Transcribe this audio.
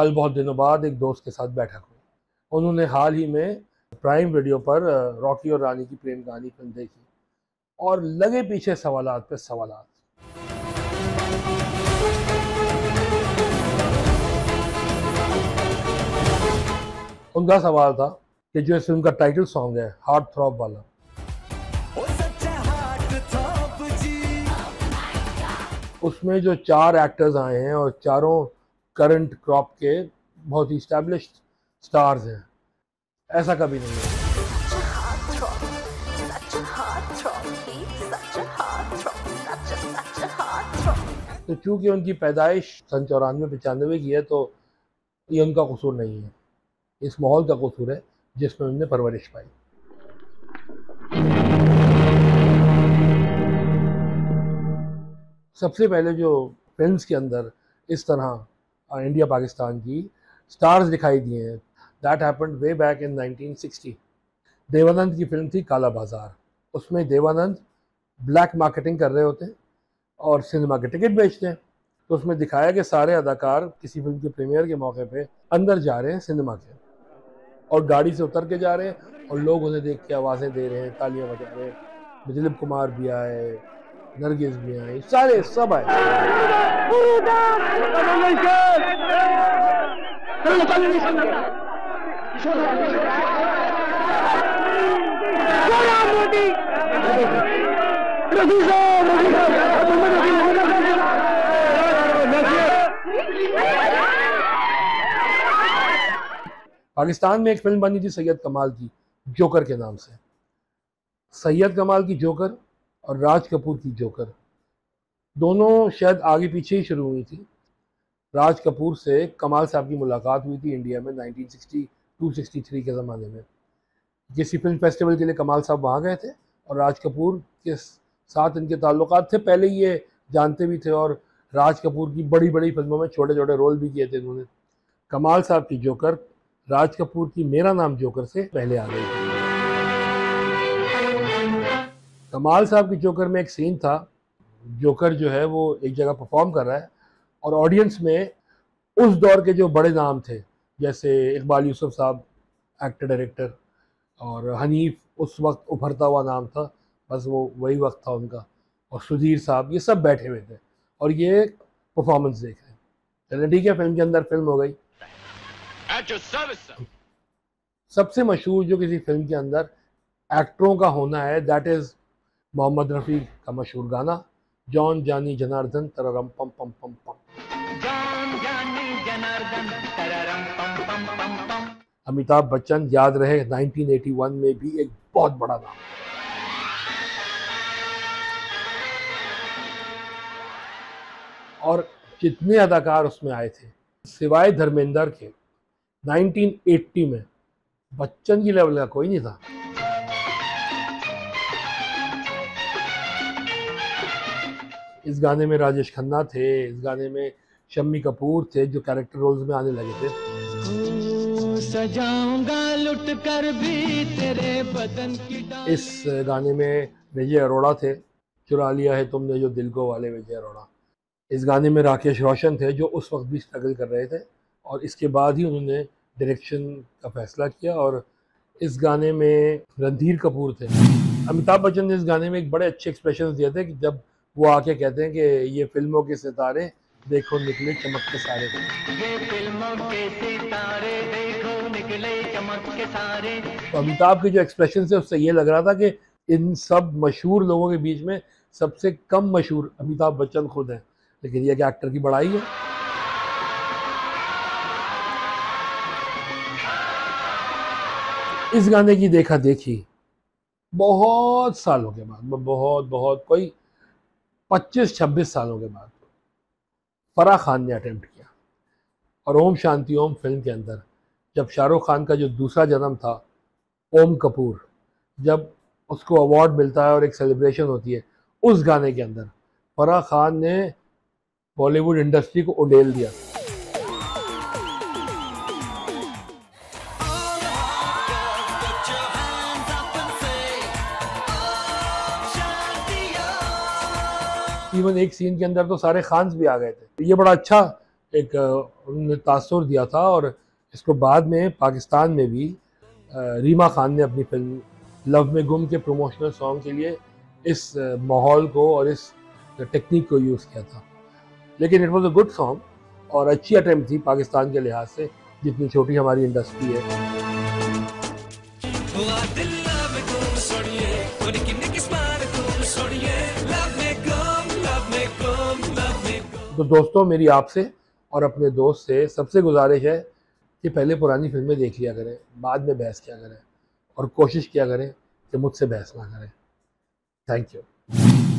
कल बहुत दिनों बाद एक दोस्त के साथ बैठक हुई। उन्होंने हाल ही में प्राइम वीडियो पर रॉकी और रानी की प्रेम कहानी फिल्म देखी और लगे पीछे सवालात पे सवालात। उनका सवाल था कि जो इस फिल्म का टाइटल सॉन्ग है हार्टथ्रॉब वाला, उसमें जो चार एक्टर्स आए हैं और चारों करंट क्रॉप के बहुत ही इस्टेब्लिश्ड स्टार्स हैं, ऐसा कभी नहीं है। तो चूंकि उनकी पैदाइश सन 94-95 की है तो ये उनका कसूर नहीं है, इस माहौल का कसूर है जिसमें उन्होंने परवरिश पाई। सबसे पहले जो फिल्म्स के अंदर इस तरह इंडिया पाकिस्तान की स्टार्स दिखाई दिए हैं, that happened way back in 1960। Devanand की फिल्म थी काला बाज़ार। उसमें देवानंद ब्लैक मार्केटिंग कर रहे होते हैं और सिनेमा के टिकट बेचते हैं। तो उसमें दिखाया कि सारे अदाकार किसी फिल्म के प्रीमियर के मौके पे अंदर जा रहे हैं सिनेमा के और गाड़ी से उतर के जा रहे हैं और लोग उन्हें देख के आवाज़ें दे रहे हैं, तालियां बजा रहे हैं। दिलीप कुमार भी आए, नरगिस भी आए, सारे सब आए। पाकिस्तान में एक फिल्म बनी थी सैयद कमाल की जोकर के नाम से। सैयद कमाल की जोकर और राज कपूर की जोकर दोनों शायद आगे पीछे ही शुरू हुई थी। राज कपूर से कमाल साहब की मुलाकात हुई थी इंडिया में 1962-63 के ज़माने में। किसी फिल्म फेस्टिवल के लिए कमाल साहब वहाँ गए थे और राज कपूर के साथ इनके ताल्लुकात थे, पहले ये जानते भी थे और राज कपूर की बड़ी बड़ी फिल्मों में छोटे छोटे रोल भी किए थे इन्होंने। कमाल साहब की जोकर राज कपूर की मेरा नाम जोकर से पहले आ गई थी। कमाल साहब की जोकर में एक सीन था, जोकर जो है वो एक जगह परफॉर्म कर रहा है और ऑडियंस में उस दौर के जो बड़े नाम थे जैसे इकबाल यूसुफ साहब एक्टर डायरेक्टर और हनीफ उस वक्त उभरता हुआ नाम था, बस वो वही वक्त था उनका, और सुधीर साहब, ये सब बैठे हुए थे और ये परफॉर्मेंस देख रहे हैं। चलिए ठीक है, फिल्म के अंदर फिल्म हो गई। At your service, sir. सबसे मशहूर जो किसी फिल्म के अंदर एक्टरों का होना है, दैट इज़ मोहम्मद रफ़ी का मशहूर गाना जॉन जानी जनार्दन तररम पम पम पम पम। अमिताभ बच्चन, याद रहे 1981 में भी एक बहुत बड़ा नाम। और जितने अदाकार उसमें आए थे सिवाय धर्मेंद्र के, 1980 में बच्चन की लेवल का कोई नहीं था। इस गाने में राजेश खन्ना थे, इस गाने में शम्मी कपूर थे जो कैरेक्टर रोल्स में आने लगे थे। सजाऊंगा लुट कर भी तेरे बदन की डाली। इस गाने में विजय अरोड़ा थे, चुरा लिया है तुमने जो दिल को वाले विजय अरोड़ा। इस गाने में राकेश रोशन थे जो उस वक्त भी स्ट्रगल कर रहे थे और इसके बाद ही उन्होंने डायरेक्शन का फैसला किया। और इस गाने में रणधीर कपूर थे। अमिताभ बच्चन ने इस गाने में एक बड़े अच्छे एक्सप्रेशन दिए थे कि जब वो आके कहते हैं कि ये फिल्मों के सितारे देखो निकले चमक के सारे, ये फिल्मों के सितारे देखो निकले चमक के सारे। तो अमिताभ के जो एक्सप्रेशन से उससे ये लग रहा था कि इन सब मशहूर लोगों के बीच में सबसे कम मशहूर अमिताभ बच्चन खुद हैं, लेकिन यह कि एक्टर की बड़ाई है। इस गाने की देखा देखी बहुत सालों के बाद, बहुत कोई 25-26 सालों के बाद फराह खान ने अटेम्प्ट किया। और ओम शांति ओम फिल्म के अंदर जब शाहरुख खान का जो दूसरा जन्म था, ओम कपूर, जब उसको अवार्ड मिलता है और एक सेलिब्रेशन होती है, उस गाने के अंदर फराह खान ने बॉलीवुड इंडस्ट्री को उड़ेल दिया। इवन एक सीन के अंदर तो सारे खान्स भी आ गए थे। ये बड़ा अच्छा एक उन्होंने तासुर दिया था और इसको बाद में पाकिस्तान में भी रीमा खान ने अपनी फिल्म लव में गुम के प्रोमोशनल सॉन्ग के लिए इस माहौल को और इस टेक्निक को यूज़ किया था। लेकिन it was a good song और अच्छी अटेम्प्ट थी पाकिस्तान के लिहाज से, जितनी छोटी हमारी इंडस्ट्री है। तो दोस्तों, मेरी आपसे और अपने दोस्त से सबसे गुजारिश है कि पहले पुरानी फिल्में देख लिया करें, बाद में बहस किया करें और कोशिश किया करें कि मुझसे बहस ना करें। Thank you.